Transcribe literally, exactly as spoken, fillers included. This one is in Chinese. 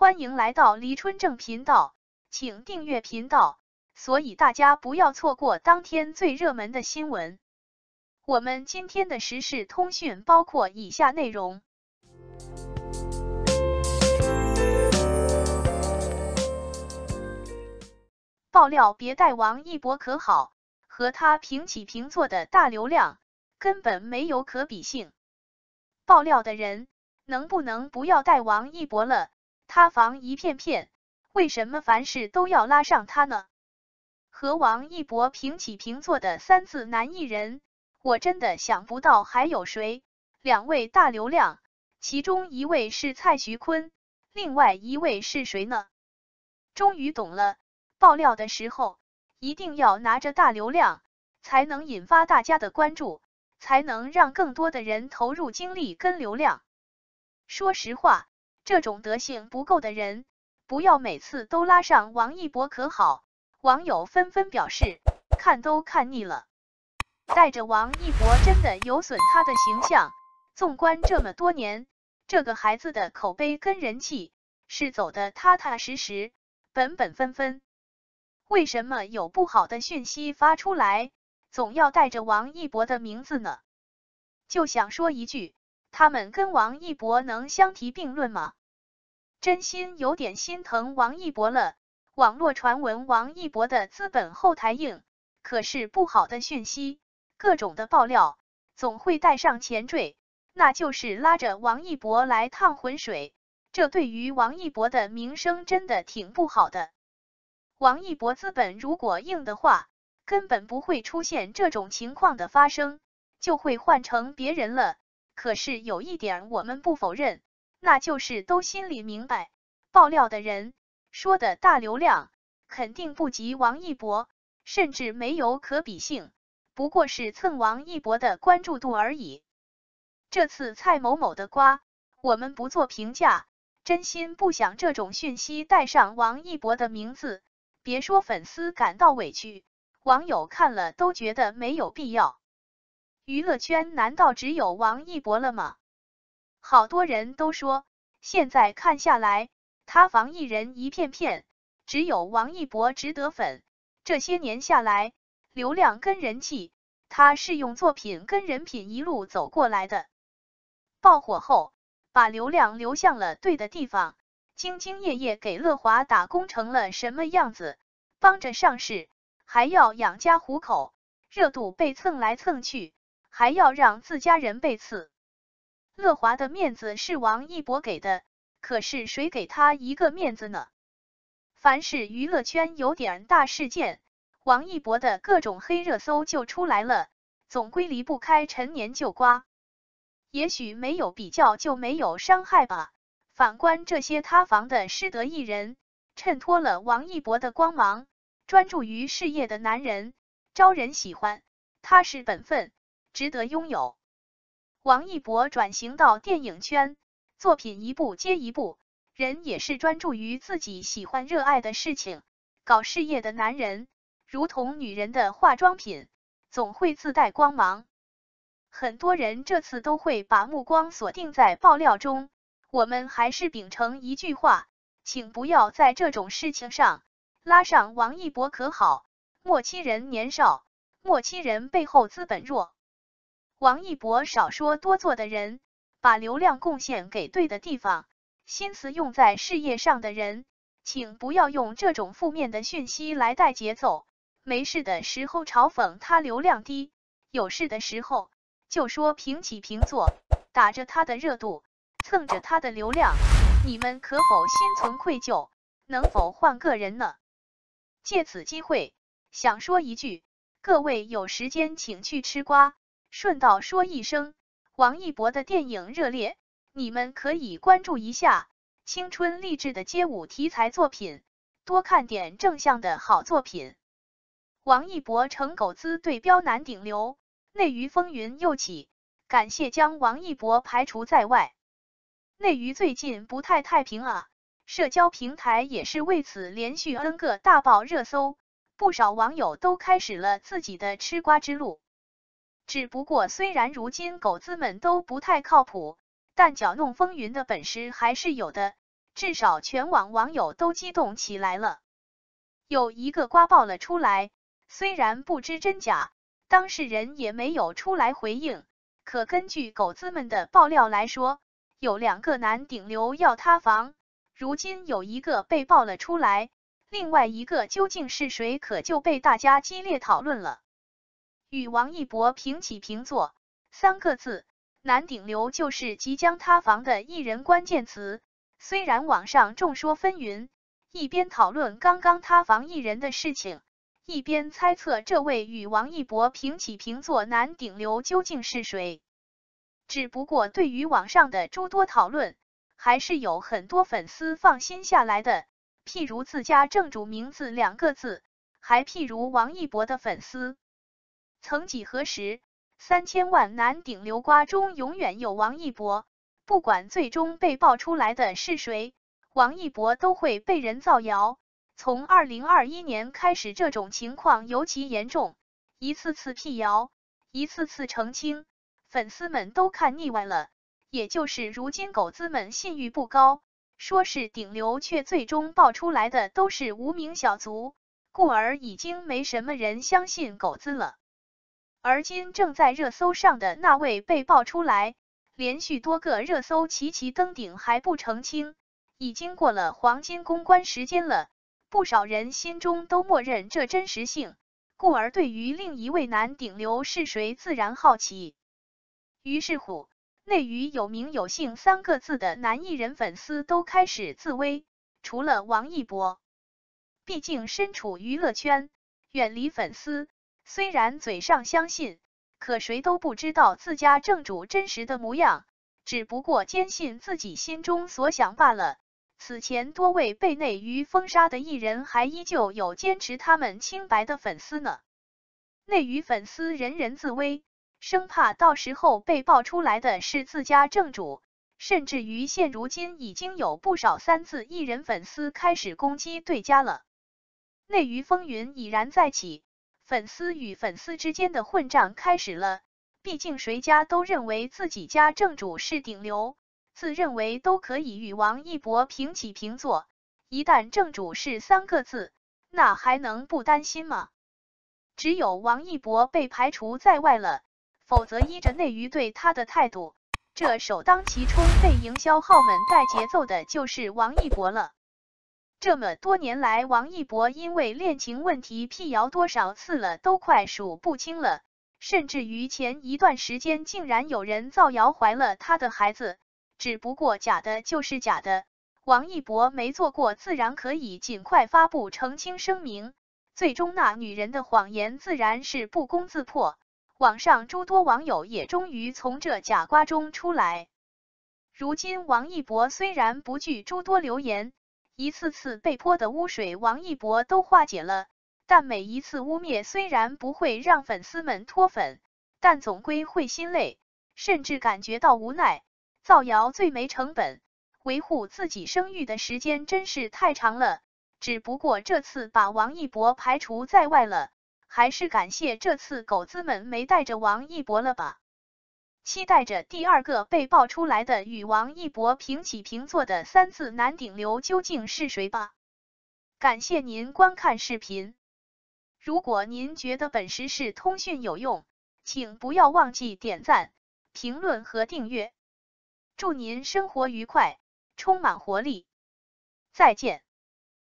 欢迎来到黎春正频道，请订阅频道，所以大家不要错过当天最热门的新闻。我们今天的时事通讯包括以下内容：爆料别带王一博可好，和他平起平坐的大流量，根本没有可比性。爆料的人能不能不要带王一博了？他房一片片，为什么凡事都要拉上他呢？和王一博平起平坐的三字男艺人，我真的想不到还有谁。两位大流量，其中一位是蔡徐坤，另外一位是谁呢？终于懂了，爆料的时候一定要拿着大流量，才能引发大家的关注，才能让更多的人投入精力跟流量。说实话，这种德性不够的人，不要每次都拉上王一博可好。网友纷纷表示，看都看腻了，带着王一博真的有损他的形象。纵观这么多年，这个孩子的口碑跟人气是走得踏踏实实、本本分分。为什么有不好的讯息发出来，总要带着王一博的名字呢？就想说一句，他们跟王一博能相提并论吗？真心有点心疼王一博了。网络传闻王一博的资本后台硬，可是不好的讯息、各种的爆料，总会带上前缀，那就是拉着王一博来趟浑水，这对于王一博的名声真的挺不好的。王一博资本如果硬的话，根本不会出现这种情况的发生，就会换成别人了。可是有一点我们不否认，那就是都心里明白，爆料的人说的大流量肯定不及王一博，甚至没有可比性，不过是蹭王一博的关注度而已。这次蔡某某的瓜，我们不做评价，真心不想这种讯息带上王一博的名字，别说粉丝感到委屈，网友看了都觉得没有必要。娱乐圈难道只有王一博了吗？好多人都说，现在看下来，他房艺人一片片，只有王一博值得粉。这些年下来，流量跟人气，他是用作品跟人品一路走过来的。爆火后，把流量流向了对的地方，兢兢业业给乐华打工成了什么样子，帮着上市，还要养家糊口，热度被蹭来蹭去，还要让自家人被刺。乐华的面子是王一博给的，可是谁给他一个面子呢？凡是娱乐圈有点大事件，王一博的各种黑热搜就出来了，总归离不开陈年旧瓜。也许没有比较就没有伤害吧。反观这些塌房的失德艺人，衬托了王一博的光芒，专注于事业的男人，招人喜欢，踏实本分，值得拥有。王一博转型到电影圈，作品一部接一部，人也是专注于自己喜欢热爱的事情。搞事业的男人，如同女人的化妆品，总会自带光芒。很多人这次都会把目光锁定在爆料中，我们还是秉承一句话，请不要在这种事情上拉上王一博可好。莫欺人年少，莫欺人背后资本弱。王一博少说多做的人，把流量贡献给对的地方，心思用在事业上的人，请不要用这种负面的讯息来带节奏。没事的时候嘲讽他流量低，有事的时候就说平起平坐，打着他的热度，蹭着他的流量，你们可否心存愧疚？能否换个人呢？借此机会，想说一句，各位有时间请去吃瓜。顺道说一声，王一博的电影热烈，你们可以关注一下，青春励志的街舞题材作品，多看点正向的好作品。王一博成狗资对标男顶流，内娱风云又起，感谢将王一博排除在外。内娱最近不太太平啊，社交平台也是为此连续 N 个大爆热搜，不少网友都开始了自己的吃瓜之路。只不过虽然如今狗子们都不太靠谱，但搅弄风云的本事还是有的，至少全网网友都激动起来了。有一个瓜爆了出来，虽然不知真假，当事人也没有出来回应。可根据狗子们的爆料来说，有两个男顶流要塌房，如今有一个被爆了出来，另外一个究竟是谁，可就被大家激烈讨论了。与王一博平起平坐，三个字，男顶流就是即将塌房的艺人关键词。虽然网上众说纷纭，一边讨论刚刚塌房艺人的事情，一边猜测这位与王一博平起平坐男顶流究竟是谁。只不过对于网上的诸多讨论，还是有很多粉丝放心下来的，譬如自家正主名字两个字，还譬如王一博的粉丝。曾几何时，三千万男顶流瓜中永远有王一博，不管最终被爆出来的是谁，王一博都会被人造谣。从二零二一年开始，这种情况尤其严重，一次次辟谣，一次次澄清，粉丝们都看腻歪了。也就是如今狗子们信誉不高，说是顶流，却最终爆出来的都是无名小卒，故而已经没什么人相信狗子了。而今正在热搜上的那位被爆出来，连续多个热搜齐齐登顶还不澄清，已经过了黄金公关时间了。不少人心中都默认这真实性，故而对于另一位男顶流是谁自然好奇。于是乎，内娱有名有姓三个字的男艺人粉丝都开始自危，除了王一博，毕竟身处娱乐圈，远离粉丝，虽然嘴上相信，可谁都不知道自家正主真实的模样，只不过坚信自己心中所想罢了。此前多位被内娱封杀的艺人还依旧有坚持他们清白的粉丝呢。内娱粉丝人人自危，生怕到时候被爆出来的是自家正主，甚至于现如今已经有不少三字艺人粉丝开始攻击对家了。内娱风云已然再起，粉丝与粉丝之间的混战开始了，毕竟谁家都认为自己家正主是顶流，自认为都可以与王一博平起平坐，一旦正主是三个字，那还能不担心吗？只有王一博被排除在外了，否则依着内娱对他的态度，这首当其冲被营销号们带节奏的就是王一博了。这么多年来，王一博因为恋情问题辟谣多少次了，都快数不清了，甚至于前一段时间竟然有人造谣怀了他的孩子。只不过假的就是假的，王一博没做过，自然可以尽快发布澄清声明。最终那女人的谎言自然是不攻自破，网上诸多网友也终于从这假瓜中出来。如今王一博虽然不惧诸多流言，一次次被泼的污水王一博都化解了，但每一次污蔑虽然不会让粉丝们脱粉，但总归会心累，甚至感觉到无奈。造谣最没成本，维护自己声誉的时间真是太长了。只不过这次把王一博排除在外了，还是感谢这次狗子们没带着王一博了吧。期待着第二个被爆出来的与王一博平起平坐的三字男顶流究竟是谁吧。感谢您观看视频。如果您觉得本时事通讯有用，请不要忘记点赞、评论和订阅。祝您生活愉快，充满活力。再见。